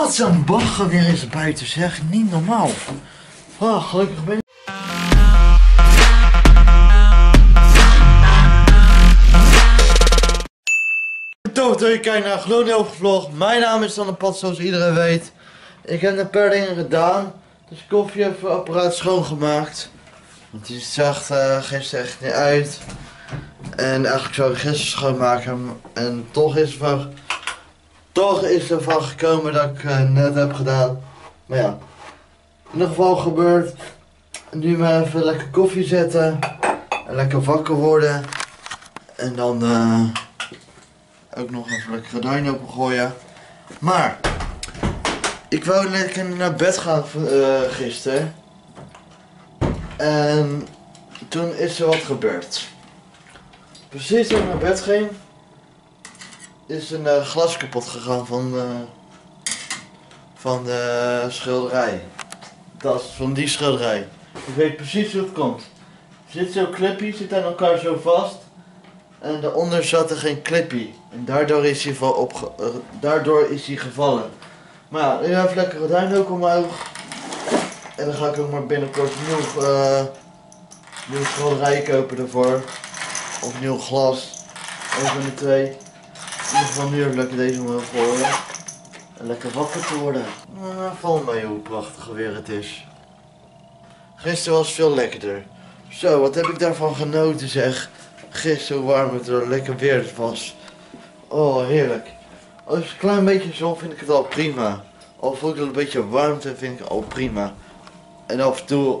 Wat een bagger weer is buiten, zeg. Niet normaal. Oh, gelukkig ben ik. Tof dat je kijkt naar een gloednieuwe vlog. Mijn naam is Van de Patje, zoals iedereen weet. Ik heb een paar dingen gedaan. Dus koffieapparaat schoongemaakt. Want die zag gisteren echt niet uit. En eigenlijk zou ik gisteren schoonmaken. En toch is ervan gekomen dat ik net heb gedaan. Maar ja, in ieder geval gebeurd. Nu maar even lekker koffie zetten. En lekker wakker worden. En dan ook nog even lekker gordijn opengooien. Maar ik wou lekker naar bed gaan gisteren. En toen is er wat gebeurd. Precies toen ik naar bed ging, is een glas kapot gegaan van de schilderij. Dat is van die schilderij. Ik weet precies hoe het komt. Er zit zo'n clipje, zit aan elkaar zo vast. En daaronder zat er geen clipje. En daardoor is hij, gevallen. Maar ja, nu heb ik lekker gordijn ook omhoog. En dan ga ik ook maar binnenkort nieuw schilderij kopen daarvoor. Of nieuw glas. Eén van de twee. In ieder geval nu heb ik lekker deze omhoog horen. En lekker wakker te worden. Val mee hoe prachtig weer het is. Gisteren was het veel lekkerder. Zo, wat heb ik daarvan genoten, zeg. Gisteren hoe warm het er lekker weer was. Oh, heerlijk. Als het een klein beetje zon vind ik het al prima. Al voel ik het een beetje warmte vind ik al prima. En af en toe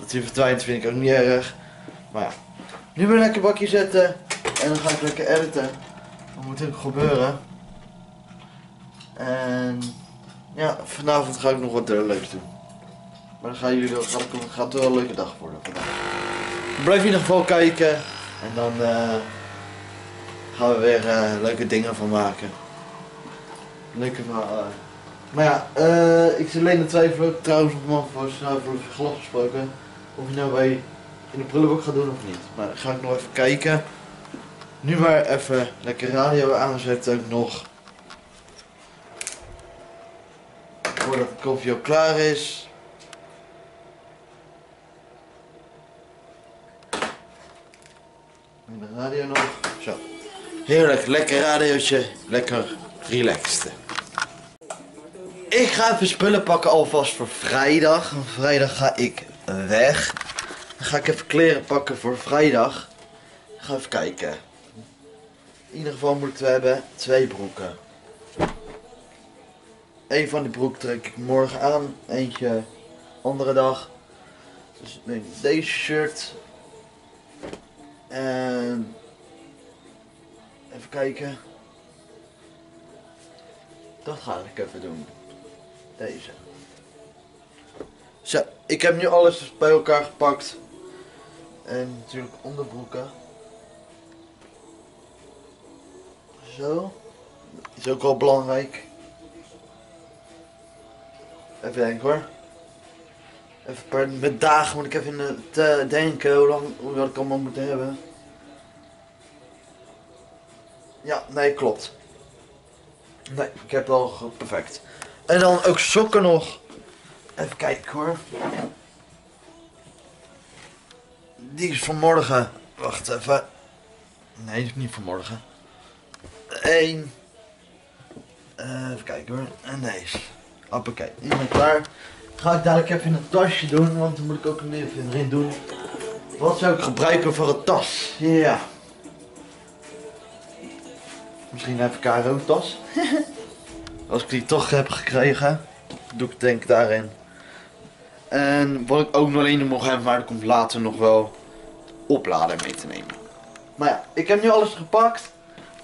dat hij verdwijnt vind ik ook niet erg. Maar ja. Nu ben ik lekker bakje zetten. En dan ga ik lekker editen. Dat moet ook gebeuren. En ja, vanavond ga ik nog wat leuks doen. Maar dan gaan jullie wel, gaat het wel een leuke dag worden vandaag. Blijf in ieder geval kijken. En dan gaan we weer leuke dingen van maken. Leuke verhalen. Maar ja, ik zit alleen in de twijfel trouwens of man voor het glas gesproken. Of ik nou bij in de prullenbak ga doen of niet. Maar dan ga ik nog even kijken. Nu maar even lekker radio aanzetten ook nog. Voordat de koffie al klaar is. En de radio nog. Zo. Heerlijk, lekker radiootje. Lekker relaxed. Ik ga even spullen pakken alvast voor vrijdag. Vrijdag ga ik weg. Dan ga ik even kleren pakken voor vrijdag. Ik ga even kijken. In ieder geval moeten we hebben twee broeken. Eén van die broek trek ik morgen aan. Eentje andere dag. Dus neem deze shirt. En even kijken. Dat ga ik even doen. Deze. Zo, ik heb nu alles bij elkaar gepakt. En natuurlijk onderbroeken. Zo. Is ook wel belangrijk. Even denken hoor. Even met dagen moet ik even in de denken hoe lang ik allemaal moet hebben. Ja, nee, klopt. Nee, ik heb het al perfect. En dan ook sokken nog. Even kijken hoor. Die is vanmorgen. Wacht even. Nee, die is niet vanmorgen. Eén. Even kijken hoor. En deze. Hoppakee, die ben ik klaar. Ga ik dadelijk even in een tasje doen, want dan moet ik ook even erin doen. Wat zou ik gebruiken voor een tas? Ja. Yeah. Misschien even KRO-tas. Als ik die toch heb gekregen, doe ik denk daarin. En wat ik ook nog alleen nog hebben, maar dat komt later nog wel oplader mee te nemen. Maar ja, ik heb nu alles gepakt.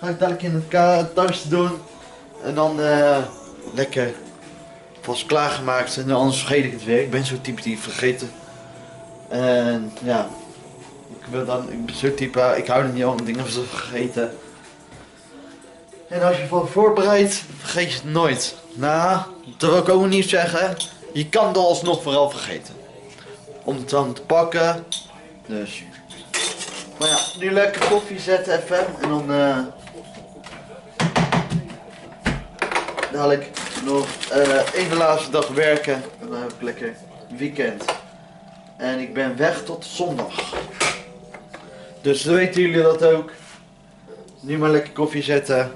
Ga ik dadelijk in het tasje doen. En dan lekker. Pas klaargemaakt en anders vergeet ik het weer. Ik ben zo'n type die vergeten. En ja, ik ben zo'n type, ik hou er niet om dingen vergeten. En als je van voorbereidt, vergeet je het nooit. Nou, dat wil ik ook niet zeggen. Je kan het alsnog vooral vergeten. Om het dan te pakken. Dus. Maar ja, nu lekker koffie zetten even en dan dadelijk. nog even de laatste dag werken en dan heb ik lekker weekend. En ik ben weg tot zondag. Dus dan weten jullie dat ook. Nu maar lekker koffie zetten.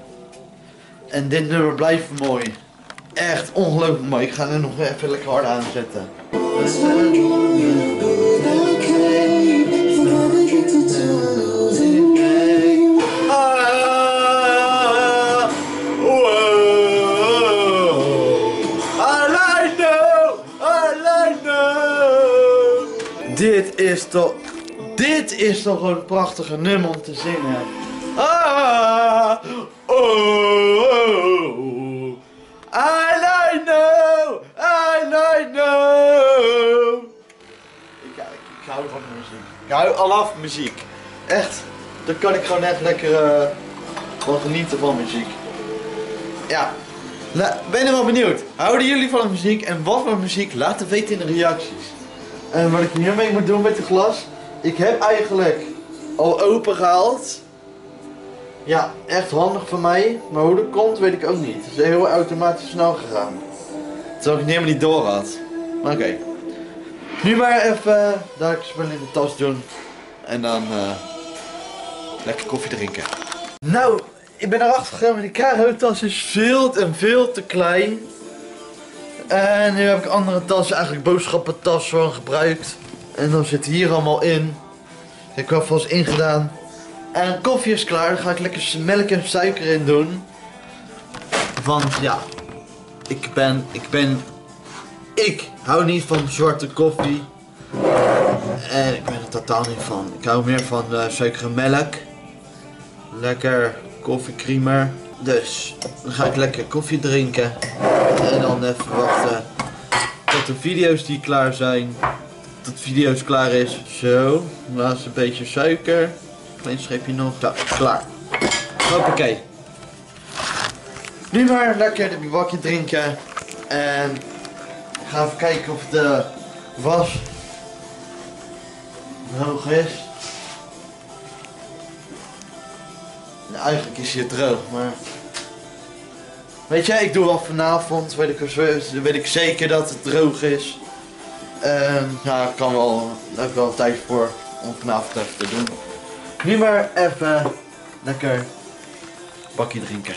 En dit nummer blijft mooi. Echt ongelooflijk mooi. Ik ga er nog even lekker hard aan zetten. Dit is toch een prachtige nummer om te zingen. Ah, oh, oh, I know. Ik hou van muziek. Ik hou alaf muziek. Echt, daar kan ik gewoon echt lekker van genieten van muziek. Ja, ben je wel benieuwd. Houden jullie van muziek en wat voor muziek? Laat het weten in de reacties. En wat ik hiermee moet doen met de glas, ik heb eigenlijk al open gehaald. Ja, echt handig voor mij, maar hoe dat komt weet ik ook niet. Het is heel automatisch snel gegaan. Terwijl ik het helemaal niet door had. Maar oké. Nu maar even daar spel in de tas doen. En dan lekker koffie drinken. Nou, ik ben erachter gegaan, maar die KRO-tas is veel te klein. En nu heb ik een andere tas, eigenlijk boodschappentas gewoon gebruikt. En dan zit hier allemaal in. Ik heb wel vast ingedaan. En koffie is klaar, daar ga ik lekker melk en suiker in doen. Want ja, ik hou niet van zwarte koffie. En ik ben er totaal niet van. Ik hou meer van suiker en melk. Lekker koffiecreamer. Dus, dan ga ik lekker koffie drinken. En dan even wachten tot de video's die klaar zijn. Tot de video's klaar is. Zo, laatste beetje suiker. Klein scheepje nog. Zo, klaar. Hoppakee. Nu maar lekker een bibakje drinken. En ik ga even kijken of de was droog is. Nou, eigenlijk is hij droog, maar... Weet je, ik doe wel vanavond, weet ik zeker dat het droog is. Nou, ik kan wel, daar heb ik wel tijd voor om vanavond even te doen. Nu maar even lekker een bakje drinken.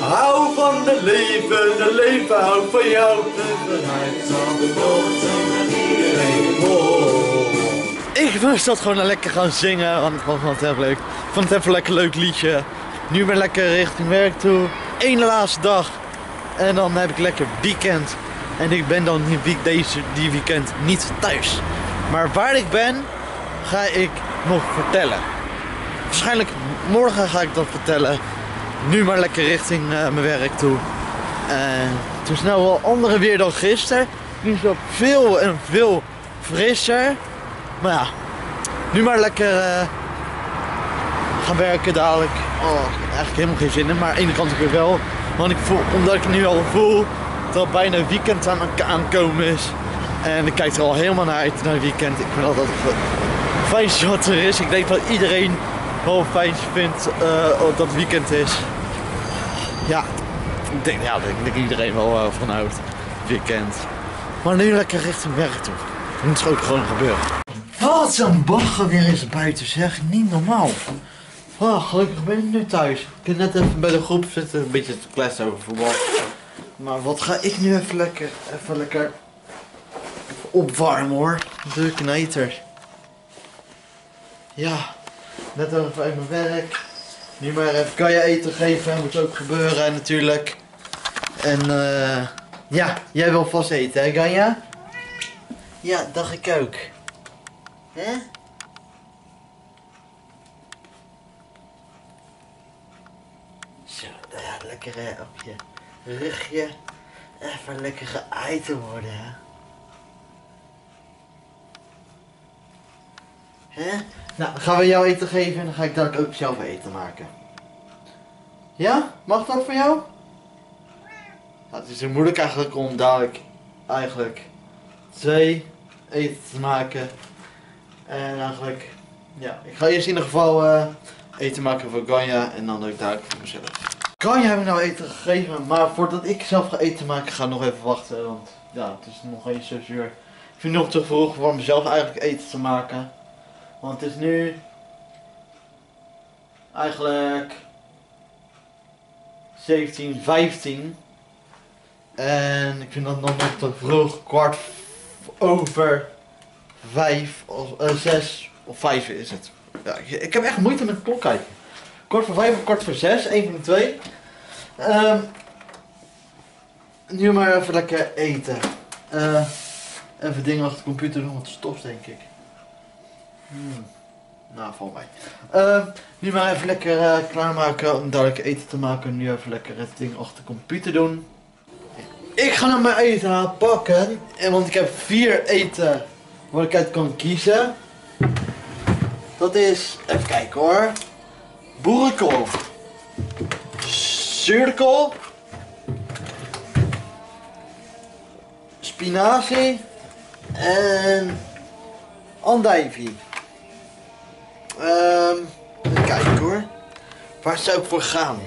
Hou van de leven houdt van jou. Ik was dat gewoon lekker gaan zingen, want ik vond het echt leuk. Ik vond het even lekker leuk liedje. Nu ben ik lekker richting werk toe. Eén laatste dag. En dan heb ik lekker weekend. En ik ben dan die weekend niet thuis. Maar waar ik ben, ga ik nog vertellen. Waarschijnlijk morgen ga ik dat vertellen. Nu maar lekker richting mijn werk toe. Het is nou wel ander weer dan gisteren. Nu is dat veel en veel frisser. Maar ja, nu maar lekker gaan werken dadelijk. Oh, ik heb eigenlijk helemaal geen zin in, maar aan de ene kant ook weer wel. Want ik voel, omdat ik nu al voel dat bijna weekend aan aankomen is. En ik kijk er al helemaal naar uit naar het weekend. Ik vind altijd fijn wat er is. Ik denk dat iedereen wel fijn vindt dat het weekend is. Ja, ik denk dat iedereen wel van houdt weekend. Maar nu lekker richting werk toe. Dat moet ook gewoon gebeuren. Wat een bagger weer is er buiten, zeg. Niet normaal. Oh, gelukkig ben ik nu thuis. Ik kan net even bij de groep zitten, een beetje te kletsen over voetbal. Maar wat ga ik nu even lekker opwarmen hoor. De kneter. Ja, net over mijn werk. Nu maar even kan je eten geven, moet ook gebeuren natuurlijk. En ja, jij wil vast eten hè Ganja? Ja, dacht ik ook. Hè? Huh? Zo, ja, lekker hè, op je rugje. Even lekker geaaid te worden hè. Hè? Nou, gaan we jou eten geven en dan ga ik daar ook zelf eten maken. Ja? Mag dat voor jou? Ja, het is heel moeilijk eigenlijk om dadelijk twee eten te maken. En eigenlijk, ja, ik ga eerst in ieder geval eten maken voor Ganja en dan ook dadelijk voor mezelf. Ganja hebben nou eten gegeven, maar voordat ik zelf ga eten maken ga ik nog even wachten. Want ja, het is nog eens zo zuur. Ik vind het nog te vroeg voor mezelf eigenlijk eten te maken. Want het is nu eigenlijk 17:15 en ik vind dat nog te vroeg, 4:15 of 6 of 5 is het. Ja, ik heb echt moeite met klok kijken. 4:45 of 5:45, één van de twee. Nu maar even lekker eten. Even dingen achter de computer doen, want het stopt denk ik. Nou, valt mij. Nu maar even lekker klaarmaken om dadelijk eten te maken. Nu even lekker het ding achter de computer doen. Ik ga mijn eten aanpakken. Want ik heb 4 eten waar ik uit kan kiezen. Dat is, even kijken hoor. Boerenkool. Zuurkool. Spinazie. En andijvie. Even kijken hoor. Waar zou ik voor gaan?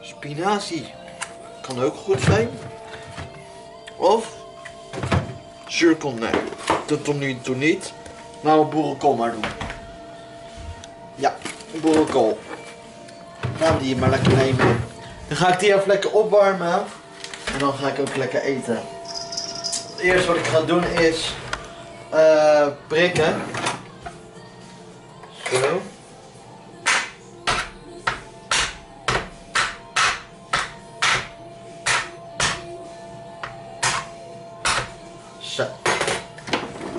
Spinazie. Kan ook goed zijn. Of zuurkool, nee. Dat doe ik nu niet. Nou, boerenkool maar doen. Ja, boerenkool. Laten we die maar lekker nemen. Dan ga ik die even lekker opwarmen. En dan ga ik ook lekker eten. Het eerste wat ik ga doen is prikken. Zo. Zo.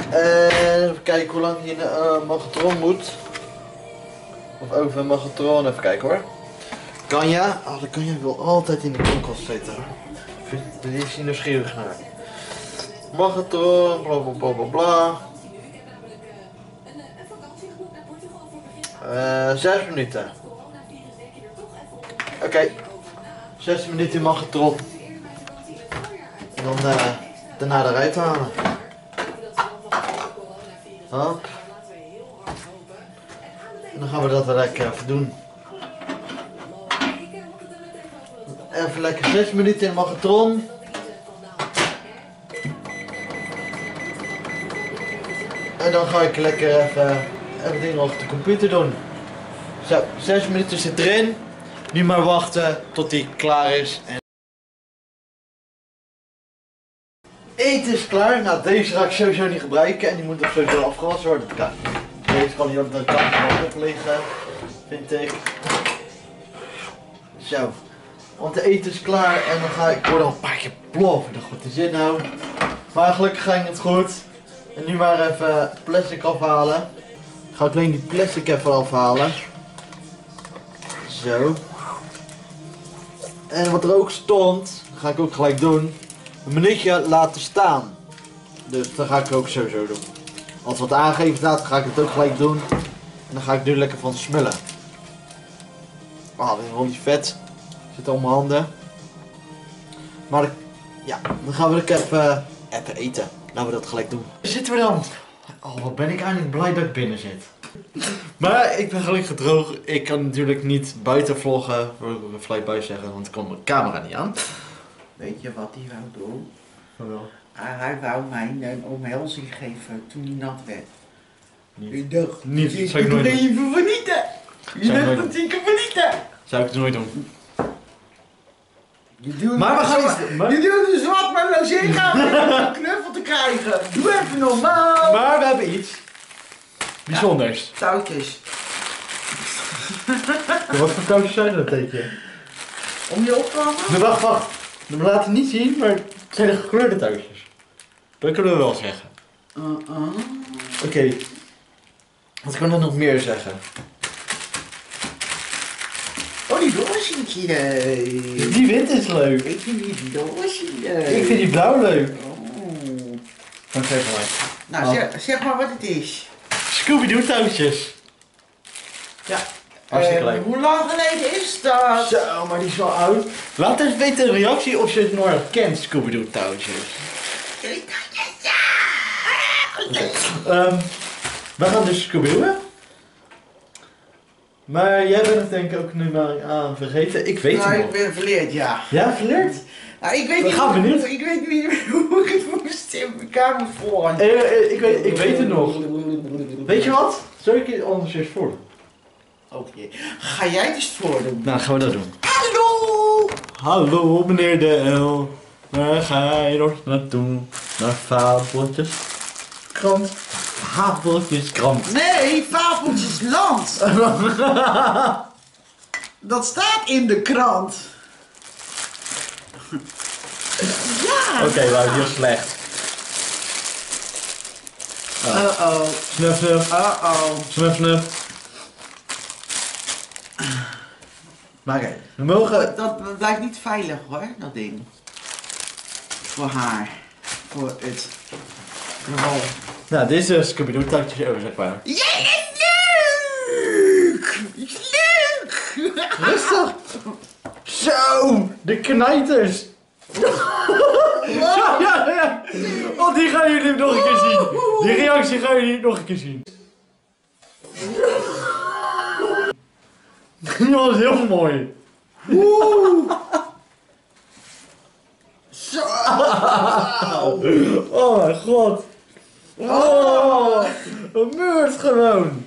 Even kijken hoe lang hier de magnetron moet. Of over een magnetron, even kijken hoor. Ganja, de Ganja wil altijd in de koelkast zitten. Daar is hij nieuwsgierig naar. Magnetron, bla bla bla bla bla. 6 minuten. Oké. 6 minuten mag het erop. En dan daarna eruit halen. Hop. En dan gaan we dat lekker even doen. Even lekker 6 minuten in magnetron. En dan ga ik lekker even dingen achter de computer doen. Zo, 6 minuten zit erin. Nu maar wachten tot die klaar is. En eten is klaar. Nou, deze ga ik sowieso niet gebruiken. En die moet ook sowieso afgewassen worden. Kijk, deze kan hier op de tafel liggen. Vind ik. Zo. Want de eten is klaar. En dan ga ik al een paar keer ploffen. Dat goed de zin nou. Maar gelukkig ging het goed. En nu maar even plastic afhalen. Ik ga alleen die plastic even afhalen. Zo. En wat er ook stond, ga ik ook gelijk doen. Een minuutje laten staan. Dus dat ga ik ook sowieso doen. Als wat aangeven staat, ga ik het ook gelijk doen. En dan ga ik nu lekker van smullen. Wauw, dit is wel niet vet. Zit al mijn handen. Maar ja, dan gaan we lekker even eten. Laten we dat gelijk doen. Daar zitten we dan. Oh, wat ben ik eigenlijk blij dat ik binnen zit. Maar ik ben gelukkig droog. Ik kan natuurlijk niet buiten vloggen, wil ik een flight bij zeggen, want ik kon mijn camera niet aan. Weet je wat hij wou doen? Jawel. Hij wou mij een omhelzing geven toen hij nat werd. Ik dacht, ik ben even vernieten. Je bent een zieke vernieten. Zou ik het nooit doen. Je doet maar dus wat met mijn zega om een knuffel te krijgen. Doe even normaal. Maar we hebben iets bijzonders. Ja, touwtjes. Wat voor touwtjes zijn dat, denk je? Om je op te hangen? Wacht. We laten het niet zien, maar het zijn de gekleurde touwtjes. Dat kunnen we wel zeggen. Oké. Wat kan er nog meer zeggen? Oh, die doosje vind je leuk. Die wit is leuk. Ik vind die doosje leuk. Ik vind die blauw leuk. Oh. Dank je wel. Nou, zeg maar wat het is. Scooby-Doo touwtjes. Ja. Hartstikke leuk. Hoe lang geleden is dat? Zo, maar die is wel oud. Laat eens weten in de reactie of je het nog herkent, Scooby-Doo touwtjes. Okay. We gaan dus Scooby-Doo'en. Maar jij bent het denk ik ook nu maar aan vergeten. Ik weet het nog. Ik ben verleerd, ja. Ja, verleerd? Nou, ik weet niet hoe ik het moest in elkaar moet volgen. Ik weet het nog. Weet je wat? Zal ik het anders eens voordoen? Oké. Ga jij het eens voordoen? Nou, gaan we dat doen. Hallo! Hallo meneer de L. Waar ga je nog naartoe? Naar fabeltjes. Krant. Fabeltjeskrant. Nee, fabeltjesland. Dat staat in de krant. Ja. Oké, wauw, heel slecht. Uh-oh. Snuf, snuf. Uh-oh. Snuf, snuf. Maar oké, we mogen... Dat blijft niet veilig hoor, dat ding. Voor haar. Voor het... Rol. Nou, dit is een Scooby-Doo touwtjes over, zeg maar. Ja, leuk! Leuk! Rustig! Zo! De knijters! Ja. Want die gaan jullie nog een keer zien. Die reactie gaan jullie nog een keer zien. Die was heel mooi. Zo! Oh mijn god. Oh, een meurt gewoon.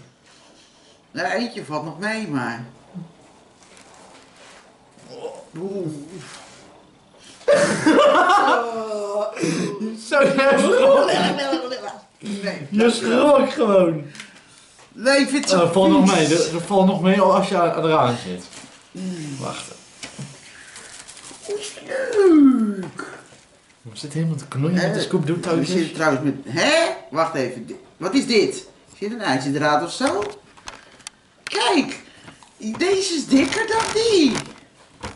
Nou, eentje valt nog mee, maar... Zo je schrok gewoon. Nee, ik vind het zo valt nog mee. Er valt nog mee als je eraan zit. Wacht. Hoe is leuk. We zitten helemaal te knoeien met de Scooby-Doo touwtjes. We zitten trouwens met... Hé? Wacht even. Wat is dit? Zit een ijzerdraad of zo? Kijk! Deze is dikker dan die!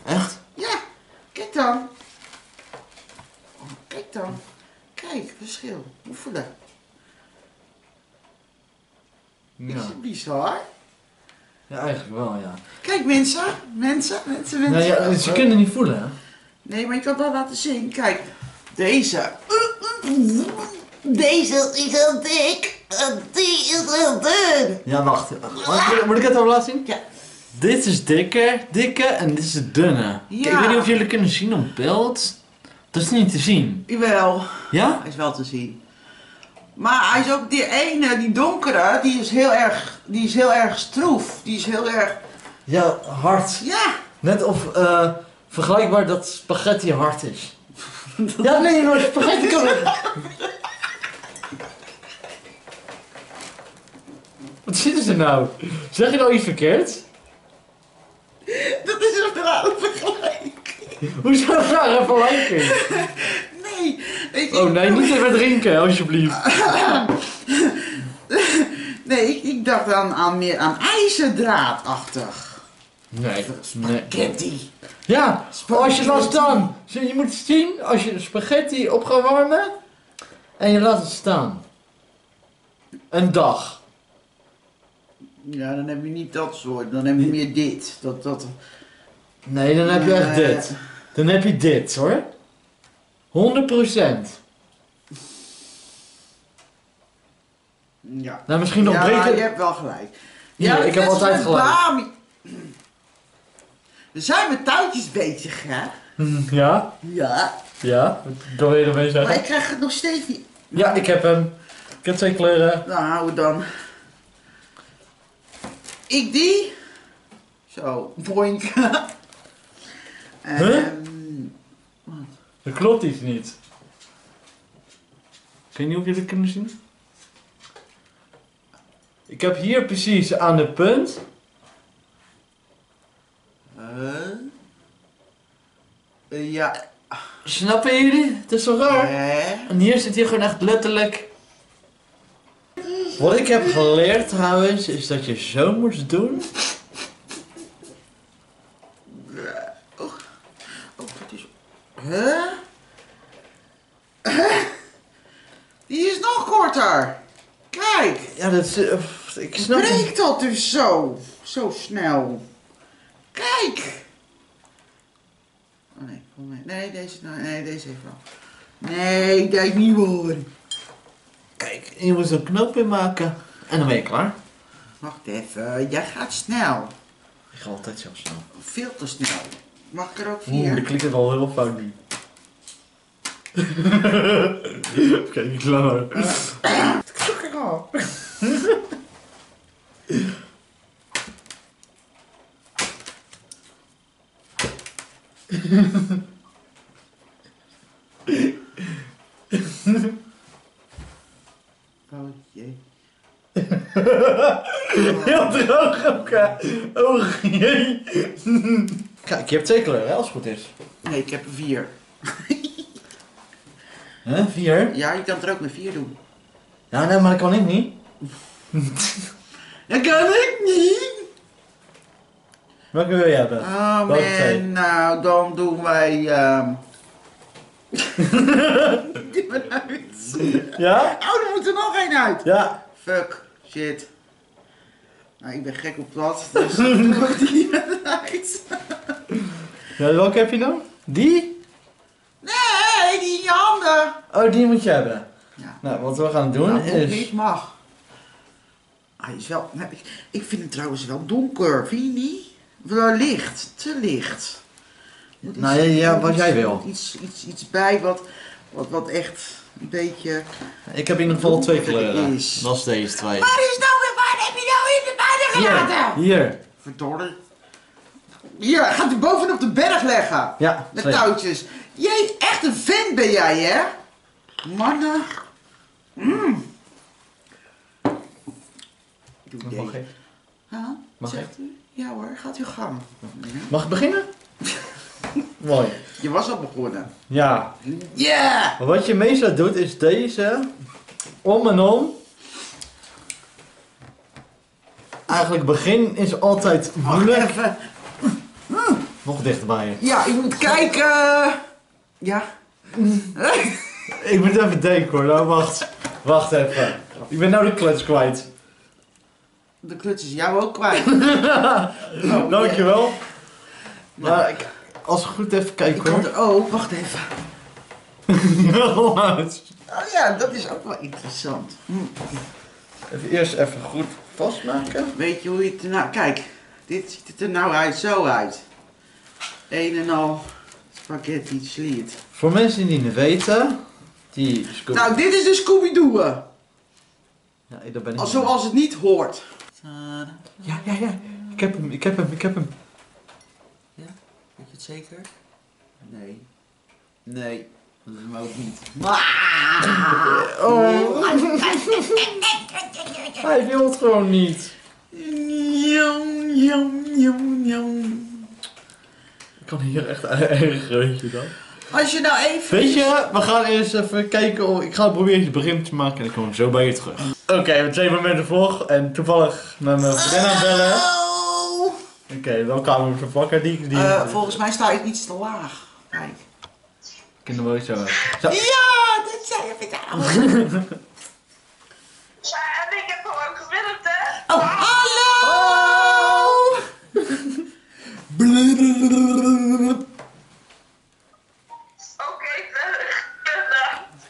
Echt? Ja! Kijk dan! Oh, kijk dan! Kijk, verschil. Oefenen. Ja. Is het bizar? Ja, eigenlijk wel, ja. Kijk mensen! Mensen! Nou, ja, ze kunnen niet voelen, hè? Nee, maar ik kan dat laten zien. Kijk, deze. Deze is heel dik. Die is heel dun. Ja, wacht. Moet ik het even laten zien? Ja. Dit is dikke en dit is de dunne. Ja. Kijk, ik weet niet of jullie kunnen zien op beeld. Dat is niet te zien. Jawel. Ja? Hij is wel te zien. Maar hij is ook die ene, die donkere, die is heel erg stroef. Die is heel erg... Ja, hard. Ja. Net of... Vergelijkbaar dat spaghetti hard is. Ja, nee, maar spaghetti kan het. Wat zitten ze nou? Zeg je nou iets verkeerd? Dat is een rare vergelijking. Hoezo een rare vergelijking? Nee. Nee, niet even drinken, alsjeblieft. Nee, ik dacht dan meer aan ijzerdraadachtig. Nee, spaghetti. Nee. Ja, als je laat staan. Je moet zien, als je de spaghetti op gaat warmen en je laat het staan. Een dag. Ja, dan heb je niet dat soort, dan heb je meer dit. Nee, dan heb je echt dit. Dan heb je dit hoor. 100%. Ja. Nou, misschien nog breken. Ja, je hebt wel gelijk. Ja, ja, ik heb altijd gelijk. We zijn met touwtjes bezig, hè? Ja. Ja. Ja, dat wil je ermee zeggen. Maar ik krijg het nog steeds niet. Ja, ik heb hem. Ik heb twee kleuren. Nou, hou dan. Ik die. Zo, boink. Huh? Er klopt iets niet. Ik weet niet of jullie het kunnen zien. Ik heb hier precies aan de punt. Ja. Snappen jullie? Het is zo raar. En hier zit hier gewoon echt letterlijk. Wat ik heb geleerd trouwens, is dat je zo moest doen. Oh, dat is... Die is nog korter. Kijk. Ja, dat is... ik snap het. Breekt dat dus zo? Zo snel. Kijk. Oh nee, volgens mij. Nee, deze, nee, deze heeft wel. Nee, kijk niet worden. Kijk, je moet zo'n knoop in maken. En dan ben je klaar. Wacht even, jij gaat snel. Ik ga altijd zo snel. Veel te snel. Mag ik er ook vier? Oeh, ik klik het al heel fout nu. Kijk, niet langer. Klik ik al. Oh jee. Heel droog ook, hè? Oh jee. Kijk, je hebt twee kleuren, hè, als het goed is. Nee, ik heb er vier. Huh, vier? Ja, je kan er ook met vier doen. Ja, nee, maar dat kan ik niet. Dat kan ik niet. Welke wil je hebben? Oh man, nou dan doen wij... Die ben uit. Ja? Oh, er moet er nog één uit. Ja. Fuck. Shit. Nou, ik ben gek op plat, dus dan doe ik die uit. Ja, welke heb je nou? Die? Nee, die in je handen. Oh, die moet je hebben. Ja. Nou, wat we gaan doen nou, is... niet mag. Hij is wel... Nou, ik vind het trouwens wel donker, vind je niet? Licht, te licht. Nou ja, ja, wat jij wil. Iets bij wat echt een beetje... Ik heb in ieder geval twee kleuren. Is. Dat is deze twee. Waar is nou weer, waar heb je nou in de buiten gelaten? Hier. Verdorie. Hier, gaat u bovenop de berg leggen. Ja, met zeker. Touwtjes. Jij, echt een vent ben jij, hè? Mannen. Mm. Mag ik? Huh? Mag ik? Ja hoor, gaat u gang. Ja. Mag ik beginnen? Mooi. Je was al begonnen. Ja. Yeah! Wat je meestal doet is deze om en om. Eigenlijk begin is altijd moeilijk. Even. Nog dichterbij. Ja, ik moet kijken. Ja. Ik moet even denken hoor. Nou, wacht even. Ik ben nou de kluts kwijt. De kluts is jou ook kwijt. Oh, dankjewel. Yeah. Maar ik, als ik goed even kijk hoor. Ik kan er ook, wacht even. Oh ja, dat is ook wel interessant. Even eerst even goed vastmaken. Weet je hoe je het nou... Kijk, dit ziet het er nou uit, zo uit. Een en al spaghetti sliert. Voor mensen die niet weten... Die nou, dit is de Scooby-Doo. Ja, dat ben ik zoals het niet hoort. Ja, ja, ja. Ik heb hem. Ja? Weet je het zeker? Nee. Nee. Dat is hem ook niet. Oh. Hij wil het gewoon niet. Ik kan hier echt erg geurtje dan. Als je nou even... Weet je, we gaan eerst even kijken of... Ik ga proberen het begin te maken en ik kom zo bij je terug. Oké, we hebben 2 momenten vlog en toevallig naar mijn vriendin aan bellen. Oké, dan gaan we hem verpakken. Volgens mij sta ik iets te laag. Kijk. Ik kan er wel iets zo. Ja, dat zei ik al. Ja, en ik heb hem ook gewild, hè. Oh, hallo!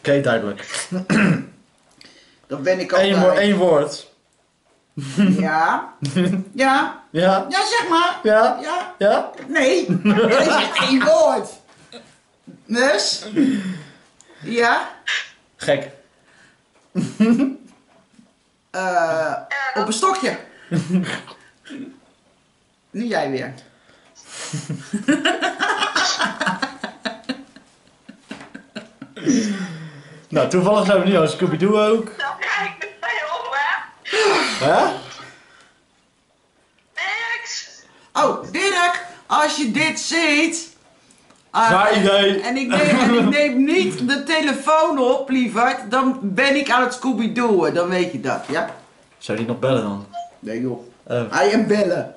Oké, duidelijk. Dan ben ik al Eén woord. Ja. Ja. Ja. Ja, zeg maar. Ja. Ja. Ja. Nee. Nee, zeg één woord. Dus. Ja. Gek. Op een stokje. Nu jij weer. Nou, toevallig zijn we nu al Scooby-Doo ook. Dan krijg ik het bij op, hè? Hè? Dirk! Oh, Dirk! Als je dit ziet... En ik neem niet de telefoon op, lieverd. Dan ben ik aan het Scooby-Doo'en. Dan weet je dat, ja? Zou die nog bellen dan? Nee, joh. Hij en bellen.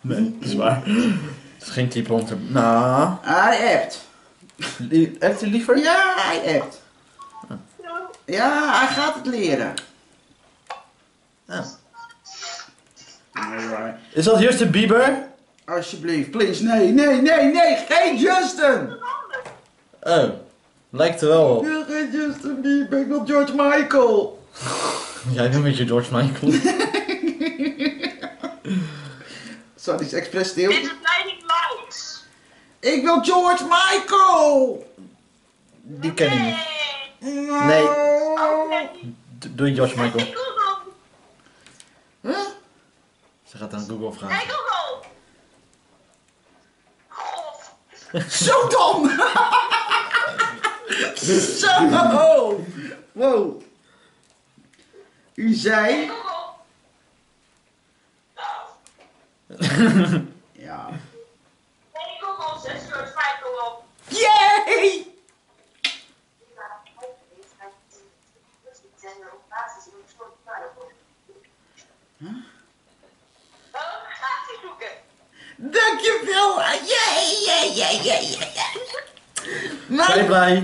Nee, dat is waar. Het is geen type om te... Nou... Hij appt. Appt hij liever? Ja, hij appt. Ja, hij gaat het leren. Ja. Is dat Justin Bieber? Alsjeblieft, please. Nee, nee, nee, nee. Geen Justin! Oh, lijkt er wel op. Ja, geen Justin Bieber, ik wil George Michael. Jij doet met je George Michael. Sorry, is expres stil. Dit is mij niet langs. Ik wil George Michael! Die ken ik niet. Nee. Doe George Michael. Huh? Ze gaat aan Google vragen. Hey Google! God! Zo dom! Zo! Wow! U zei... Hey Google! Ja. Hey Google, zet George Michael op! Yay! Huh? Oh, gaat hij zoeken. Dankjewel. Ben je blij?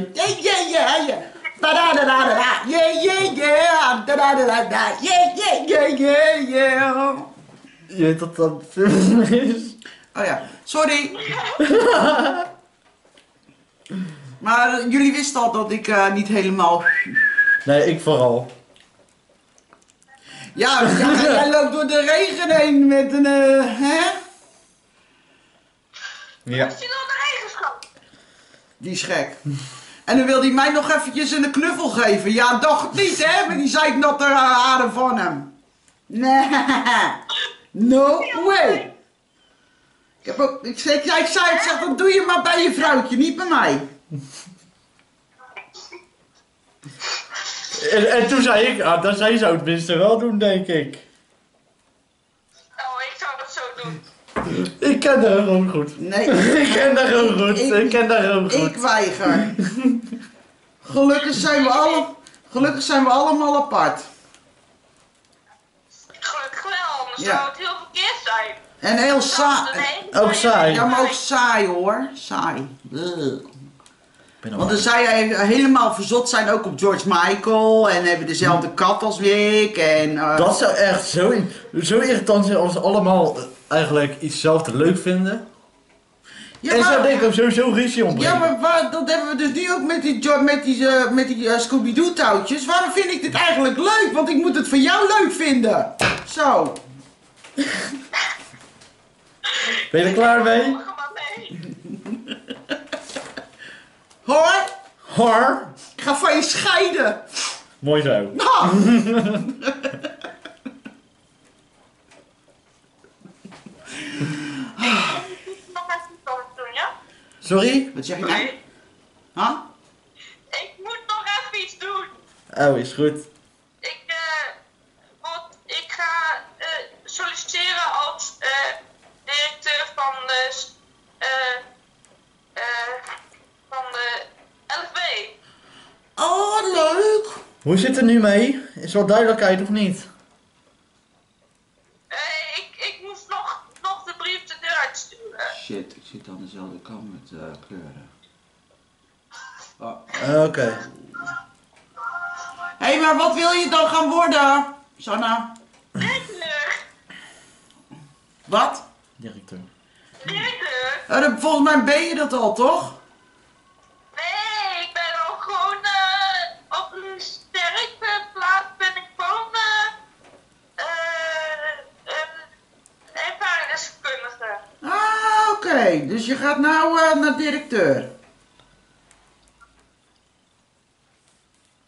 Je weet dat dat film is. Oh ja, sorry. Maar jullie wisten al dat ik niet helemaal... Nee, ik vooral. Ja, jij loopt door de regen heen met een, hè? Ja. Wat is die door de regenschap? Die is gek. En dan wil hij mij nog eventjes een knuffel geven. Ja, dacht het niet, hè? Maar die zei ik dat er haren van hem. Nee. No way. Ik heb ook, ik zei, dat doe je maar bij je vrouwtje, niet bij mij. En toen zei ik, ah, dat zij zou het minste wel doen, denk ik. Oh, ik zou dat zo doen. Ik ken haar gewoon goed. Nee. Ik ken haar gewoon goed. Ik weiger. Gelukkig zijn we allemaal apart. Gelukkig wel, anders zou het heel verkeerd zijn. En heel saai. Ook saai. Ja, maar ook saai hoor. Saai. Bleh. Want dan zou jij helemaal verzot zijn ook op George Michael en hebben dezelfde kat als ik en... Dat zou echt zo irritant zijn als we allemaal eigenlijk hetzelfde leuk vinden. Ja, en zo denk ik sowieso ruzie ontbreken. Ja, maar dat hebben we dus nu ook met die Scooby-Doo touwtjes. Waarom vind ik dit eigenlijk leuk? Want ik moet het voor jou leuk vinden. Zo. Ben je er klaar mee? Hoor! Hoor! Ik ga van je scheiden! Mooi zo. Ah. Sorry? Wat zeg je nou? Huh? Ik moet nog even iets doen. Oh, is goed. Ik ga solliciteren als directeur van de... Van de LFB. Oh, leuk! Hoe zit het nu mee? Is wel duidelijkheid of niet? Ik moest nog de brief de deur uitsturen. Shit, ik zit aan dezelfde kant met kleuren. Oh. Oké. Hé, maar wat wil je dan gaan worden, Sanna? Directeur. Wat? Directeur. Directeur? Volgens mij ben je dat al, toch? Nee, ik ben al gewoon op een sterke plaats ben Oké, dus je gaat nou naar directeur.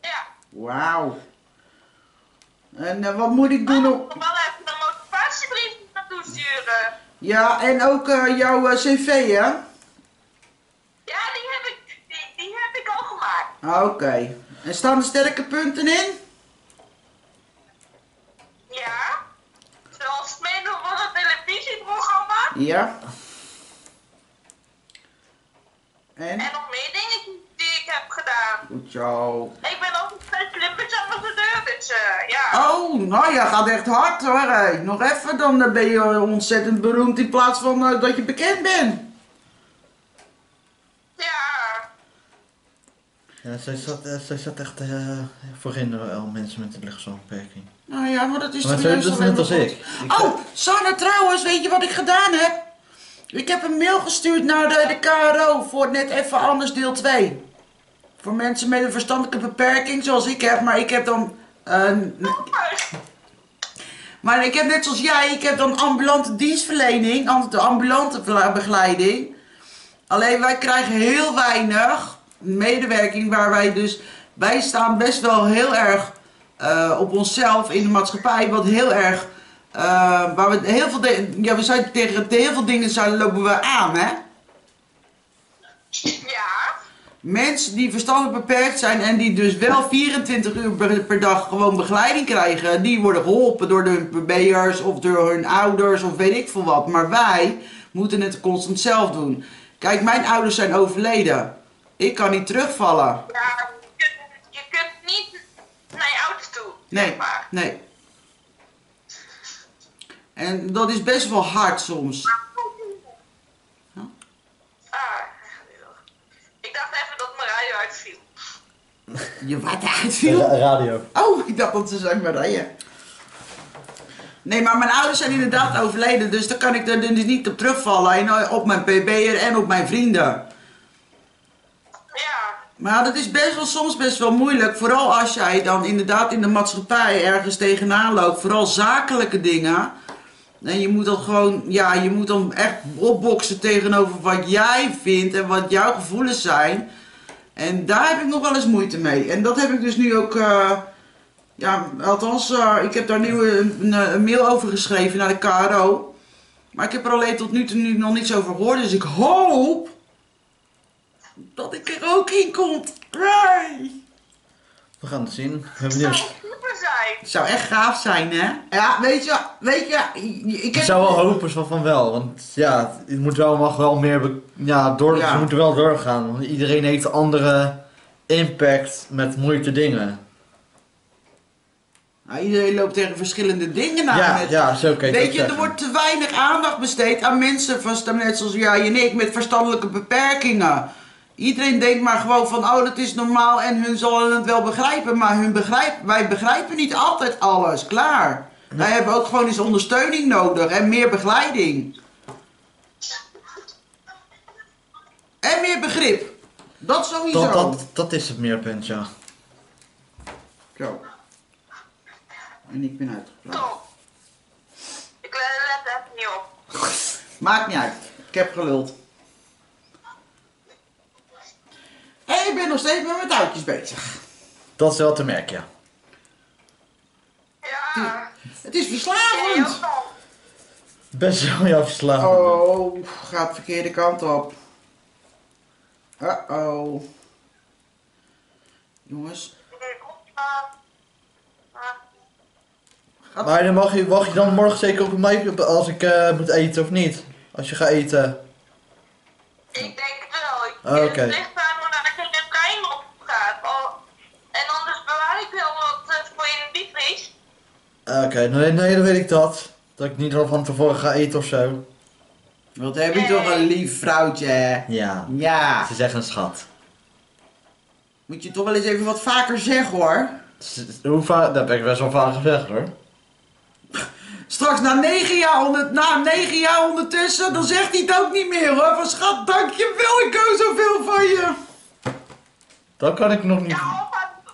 Ja. Wauw. En wat moet ik doen? Ik moet wel even een motivatiebrief naartoe sturen. Ja, en ook jouw cv, hè? Ja, die heb ik al gemaakt. Oké. En staan er sterke punten in? Ja. Zoals meedoen van het televisieprogramma. Ja. En nog meer dingen die ik heb gedaan. Goed zo. Ik ben ook een Limburgs-ambassadeur, dus ja. Oh, nou ja, gaat echt hard hoor. Hey. Nog even, dan ben je ontzettend beroemd in plaats van dat je bekend bent. Ja, zij zat echt voorin al mensen met een lichtverstandbeperking. Nou ja, maar dat is maar toch juist dat is net als ik. Oh, Sanne, trouwens, weet je wat ik gedaan heb? Ik heb een mail gestuurd naar de KRO voor net even anders deel 2. Voor mensen met een verstandelijke beperking zoals ik heb, maar ik heb dan... Maar ik heb net zoals jij, ik heb dan ambulante dienstverlening, de ambulante begeleiding. Alleen wij krijgen heel weinig medewerking, waar wij dus, wij staan best wel heel erg op onszelf in de maatschappij, wat heel erg, waar we heel veel, ja, we zijn tegen heel veel dingen lopen we aan, hè? Ja. Mensen die verstandelijk beperkt zijn en die dus wel 24 uur per dag gewoon begeleiding krijgen, die worden geholpen door hun pb'ers of door hun ouders of weet ik veel wat, maar wij moeten het constant zelf doen. Kijk, mijn ouders zijn overleden. Ik kan niet terugvallen. Ja, je kunt niet naar je ouders toe. Nee, maar. Nee. En dat is best wel hard soms. Huh? Ah, ik dacht even dat mijn radio uitviel. Je wat uitviel? De radio. Oh, ik dacht dat ze zei Marije. Nee, maar mijn ouders zijn inderdaad overleden, dus daar kan ik er dus niet op terugvallen. En op mijn pb'er en op mijn vrienden. Maar dat is best wel, soms best wel moeilijk, vooral als jij dan inderdaad in de maatschappij ergens tegenaan loopt, vooral zakelijke dingen. En je moet dan gewoon, ja, je moet dan echt opboksen tegenover wat jij vindt en wat jouw gevoelens zijn. En daar heb ik nog wel eens moeite mee. En dat heb ik dus nu ook, ja, althans, ik heb daar nu een mail over geschreven naar de KRO. Maar ik heb er alleen tot nu toe nog niets over gehoord, dus ik hoop dat ik er ook in komt. Nee. We gaan het zien. Het zou super zijn. Het zou echt gaaf zijn, hè? Ja, weet je, ik zou wel hopen van wel, want ja, het moet wel, mag wel meer, ja, door, ja. Ze moeten wel doorgaan, want iedereen heeft andere impact met moeilijke dingen. Nou, iedereen loopt tegen verschillende dingen aan. Ja, ja, zo kan je het ook zeggen. Er wordt te weinig aandacht besteed aan mensen van, net zoals jij en ik, met verstandelijke beperkingen. Iedereen denkt maar gewoon van, oh, dat is normaal en hun zullen het wel begrijpen, maar wij begrijpen niet altijd alles, klaar. Ja. Wij hebben ook gewoon eens ondersteuning nodig en meer begeleiding. En meer begrip. Dat sowieso. Dat is het meerpunt, ja. Zo. En ik ben uitgepraat. Ik let even niet op. Maakt niet uit. Ik heb geluld. En ik ben nog steeds met mijn touwtjes bezig. Dat is wel te merken, ja. Ja. Het is verslavend. Best wel, ja, verslavend. Oh, gaat de verkeerde kant op. Uh-oh. Jongens. Maar dan mag je dan morgen zeker op mij als ik moet eten of niet? Als je gaat eten. Ik denk wel. Oké. Okay. Oké, nee, dan weet ik dat. Dat ik niet al van tevoren ga eten of zo. Wat heb je toch een lief vrouwtje, hè? Ja. Ja. Ze zeggen een schat. Moet je toch wel eens even wat vaker zeggen, hoor. Hoe vaak? Dat heb ik best wel vaak gezegd, hoor. Straks na 9 jaar ondertussen, dan zegt hij het ook niet meer, hoor. Van schat, dankjewel, ik hou zoveel van je. Dat kan ik nog niet. Ja,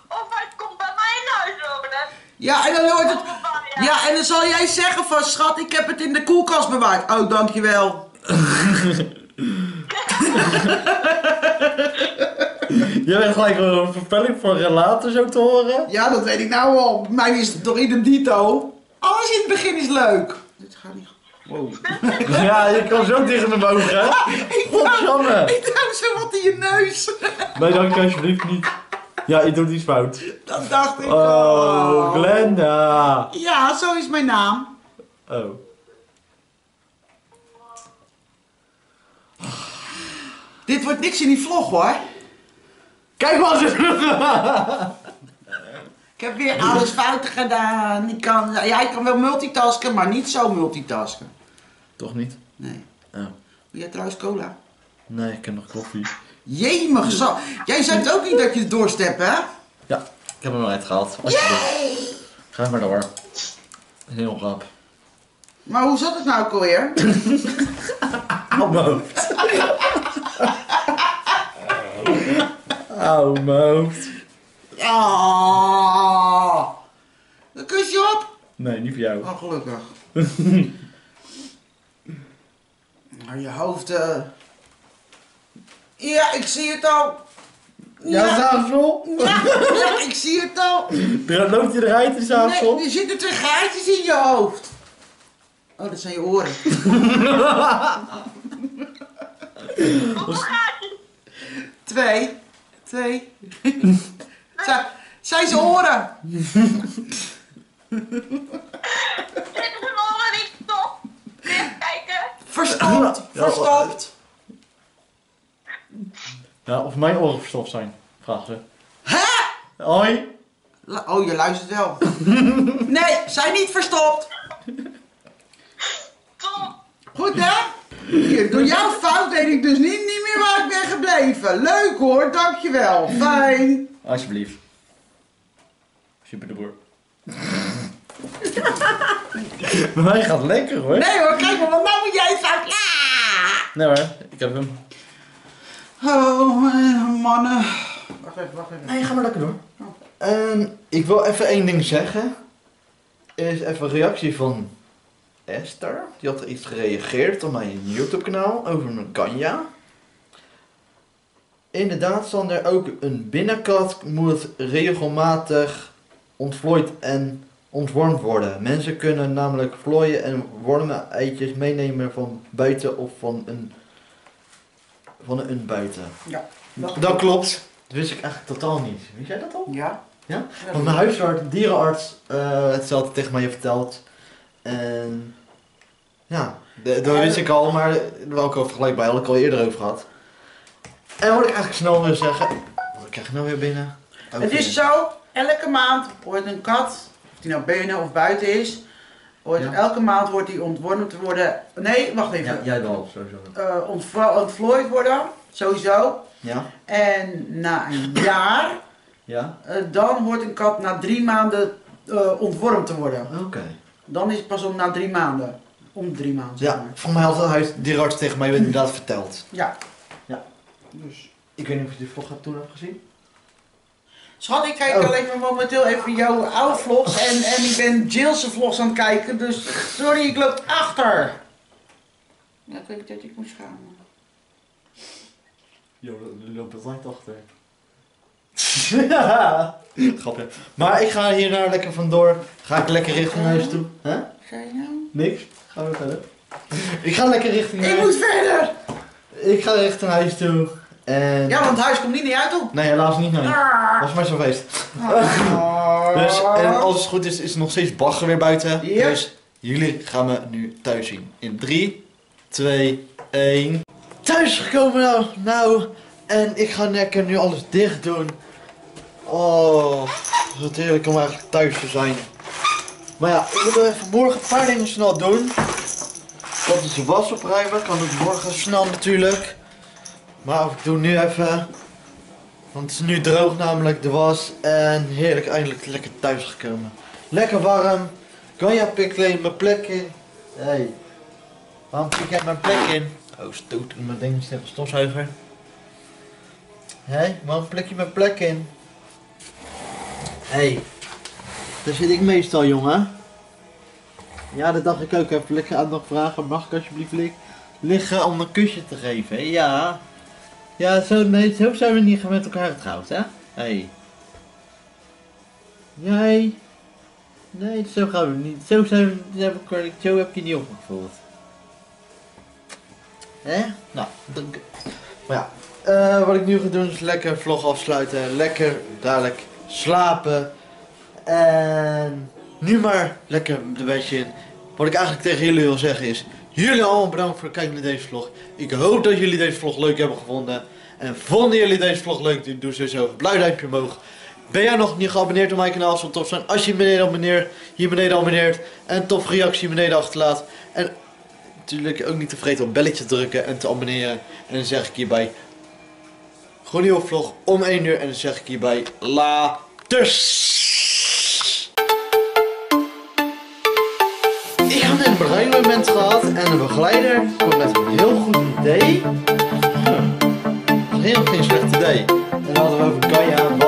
of hij komt bij mij naar huis over, hè? Ja, en dan hoort het... Ja, en dan zal jij zeggen van, schat, ik heb het in de koelkast bewaard. Oh, dankjewel. Je bent gelijk een vervelling voor relators ook te horen. Ja, dat weet ik nou al. Bij mij is het door idem dito. Alles in het begin is leuk. Dit gaat niet. Wow. Ja, je kan zo tegen hem boven, hè? Ik duw zo wat in je neus. Nee, dank je alsjeblieft niet. Ja, je doet iets fout. Dat dacht ik. Oh, Glenda. Ja, zo is mijn naam. Oh. Dit wordt niks in die vlog, hoor. Kijk maar eens. Ik heb weer alles fout gedaan. Jij kan wel multitasken, maar niet zo multitasken. Toch niet? Nee. Oh. Wil jij trouwens cola? Nee, ik heb nog koffie. Jemig zo. Jij zegt ook niet dat je het doorstept, hè? Ja, ik heb hem al uitgehaald. Ga maar door. Heel grap. Maar hoe zat het nou ook alweer? Oude hoofd. Oude hoofd. Oh. Een kusje op? Nee, niet voor jou. Oh, gelukkig. Maar je hoofd... Ja, ik zie het al. Ja, ja. Zafel. Ja, ja, ik zie het al. Loopt hij eruit, de zafel? Nee, er zitten twee gaatjes in je hoofd. Oh, dat zijn je oren. Hoeveel gaatjes? Twee. Zijn ze oren? Dit is een oren niet stop. Even kijken. Verstopt. Ja, of mijn oren verstopt zijn, vraagt ze. Hè? Hoi. Oh, je luistert wel. Nee, zijn niet verstopt. Tom. Goed, hè? Hier, door jouw fout weet ik dus niet meer waar ik ben gebleven. Leuk hoor, dankjewel. Fijn. Alsjeblieft. Super de boer. Bij mij gaat lekker hoor. Nee hoor, kijk maar, want nou moet jij fout. Nee hoor, ik heb hem. Oh, mannen. Wacht even. Nee, ga maar lekker door. Oh. Ik wil even één ding zeggen. Is even een reactie van Esther. Die had er iets gereageerd op mijn YouTube kanaal over mijn kanja. Inderdaad, Sander, ook een binnenkat moet regelmatig ontvlooid en ontwormd worden. Mensen kunnen namelijk vlooien en wormen eitjes meenemen van buiten of van een... buiten. Ja. Dat klopt. Dat wist ik eigenlijk totaal niet. Wist jij dat al? Ja. Ja? Want mijn huisarts, dierenarts, hetzelfde tegen mij verteld. En... Ja, dat wist ik al, maar daar had ik al gelijk bij. Had ik al eerder over gehad. En wat ik eigenlijk snel wil zeggen... Wat krijg ik nou weer binnen? Ook het is zo, elke maand wordt een kat, of die nou binnen of buiten is... Elke maand wordt die ontwormd te worden. Nee, wacht even. Ja, jij wel, sowieso. Ontvlooid worden, sowieso. Ja. En na een jaar, ja. Dan wordt een kat na 3 maanden ontwormd te worden. Oké. Okay. Dan is het pas na 3 maanden. Om 3 maanden. Ja, zeg maar. Voor mij had hij direct tegen mij inderdaad verteld. Ja. Ja. Dus. Ik weet niet of je die vlog toen hebt gezien. Schat, ik kijk alleen maar momenteel even jouw oude vlogs en ik ben Jill's vlogs aan het kijken, dus sorry, ik loop achter. Ja, ik weet dat ik moet schamen. Jo, je loopt altijd achter. Ja, grappig. Maar ik ga hier naar lekker vandoor, ga ik lekker richting huis toe. Huh? Ga je nou? Niks, gaan we verder. Ik ga lekker richting huis. Ik moet verder! Ik ga richting huis toe. En... Ja, want het huis komt niet naar jou toe. Nee, helaas niet naar jou. Dat was maar zo'n feest. Dus, en als het goed is, is er nog steeds bagger weer buiten. Yep. Dus jullie gaan me nu thuis zien. In 3, 2, 1. Thuis gekomen nou. En ik ga lekker nu alles dicht doen. Oh, wat heerlijk om eigenlijk thuis te zijn. Maar ja, ik moet even morgen een paar dingen snel doen. Dat is de was opruimen, kan ik morgen snel natuurlijk. Maar ik doe nu even, want het is nu droog namelijk de was en heerlijk eindelijk lekker thuis gekomen. Lekker warm, Ganja pikt alleen mijn plek in. Hé, hey. Waarom pik jij mijn plek in? Oh, stoot in mijn ding, snel stofzuiger. Hé, hey, waarom plik je mijn plek in? Hé, hey. Daar zit ik meestal, jongen. Ja, dat dacht ik ook. Even lekker aandacht vragen, mag ik alsjeblieft liggen om een kusje te geven, ja. Ja, zo, nee, zo zijn we niet met elkaar getrouwd, hè? Hey. Nee. Nee, zo gaan we niet. Zo zijn we niet. Zo heb je niet opgevoeld. Hè? Nou, dank. Maar ja. Wat ik nu ga doen is lekker vlog afsluiten. Lekker dadelijk slapen. En nu maar lekker een beetje in. Wat ik eigenlijk tegen jullie wil zeggen is. Jullie allemaal bedankt voor het kijken naar deze vlog. Ik hoop dat jullie deze vlog leuk hebben gevonden. En vonden jullie deze vlog leuk, doe sowieso een blauw duimpje omhoog. Ben jij nog niet geabonneerd op mijn kanaal, zou het tof zijn als je hier beneden abonneert. En tof reactie beneden achterlaat. En natuurlijk ook niet te vergeten om belletje te drukken en te abonneren. En dan zeg ik hierbij. Gewoon nieuwe vlog om 1 uur en dan zeg ik hierbij laters. Ik had net een bruinmoment gehad en een begeleider kwam met een heel goed idee. Heel geen slecht idee. En dan hadden we over Gaia.